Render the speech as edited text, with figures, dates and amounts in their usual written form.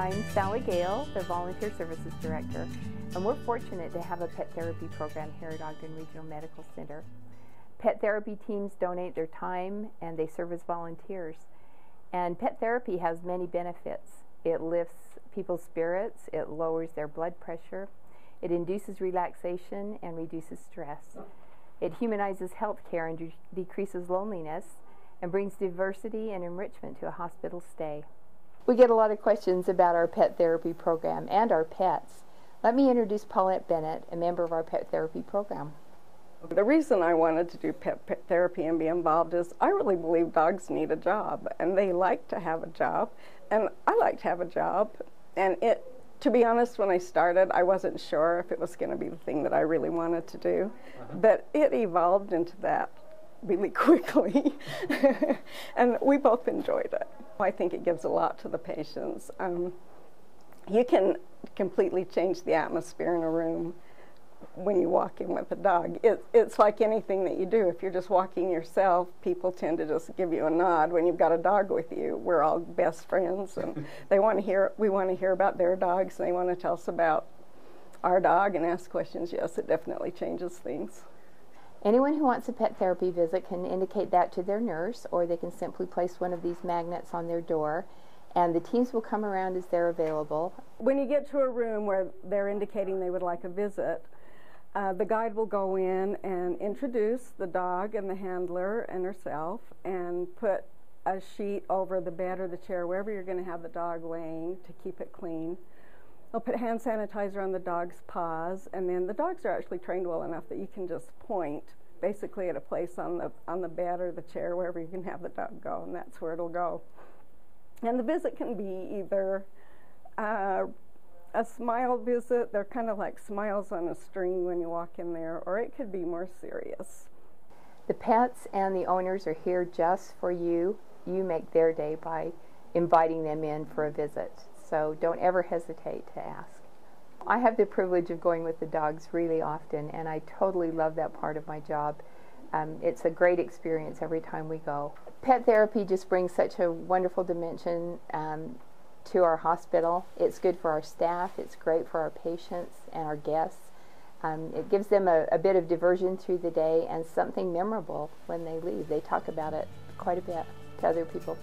I'm Sally Gale, the Volunteer Services Director, and we're fortunate to have a pet therapy program here at Ogden Regional Medical Center. Pet therapy teams donate their time and they serve as volunteers. And pet therapy has many benefits. It lifts people's spirits, it lowers their blood pressure, it induces relaxation and reduces stress. It humanizes healthcare and decreases loneliness and brings diversity and enrichment to a hospital stay. We get a lot of questions about our pet therapy program and our pets. Let me introduce Paulette Bennett, a member of our pet therapy program. The reason I wanted to do pet therapy and be involved is I really believe dogs need a job, and they like to have a job, and I like to have a job. And to be honest, when I started, I wasn't sure if it was going to be the thing that I really wanted to do, but it evolved into that really quickly, and we both enjoyed it. I think it gives a lot to the patients. You can completely change the atmosphere in a room when you walk in with a dog. It's like anything that you do. If you're just walking yourself, people tend to just give you a nod. When you've got a dog with you, we're all best friends, and we want to hear about their dogs, and they want to tell us about our dog and ask questions. Yes, it definitely changes things. Anyone who wants a pet therapy visit can indicate that to their nurse, or they can simply place one of these magnets on their door, and the teams will come around as they're available. When you get to a room where they're indicating they would like a visit, the guide will go in and introduce the dog and the handler and herself, and put a sheet over the bed or the chair, wherever you're going to have the dog laying, to keep it clean. They'll put hand sanitizer on the dog's paws, and then the dogs are actually trained well enough that you can just point basically at a place on the bed or the chair, wherever you can have the dog go, and that's where it'll go. And the visit can be either a smile visit, they're kind of like smiles on a string when you walk in there, or it could be more serious. The pets and the owners are here just for you. You make their day by inviting them in for a visit. So don't ever hesitate to ask. I have the privilege of going with the dogs really often, and I totally love that part of my job. It's a great experience every time we go. Pet therapy just brings such a wonderful dimension to our hospital. It's good for our staff, it's great for our patients and our guests. It gives them a bit of diversion through the day and something memorable when they leave. They talk about it quite a bit to other people.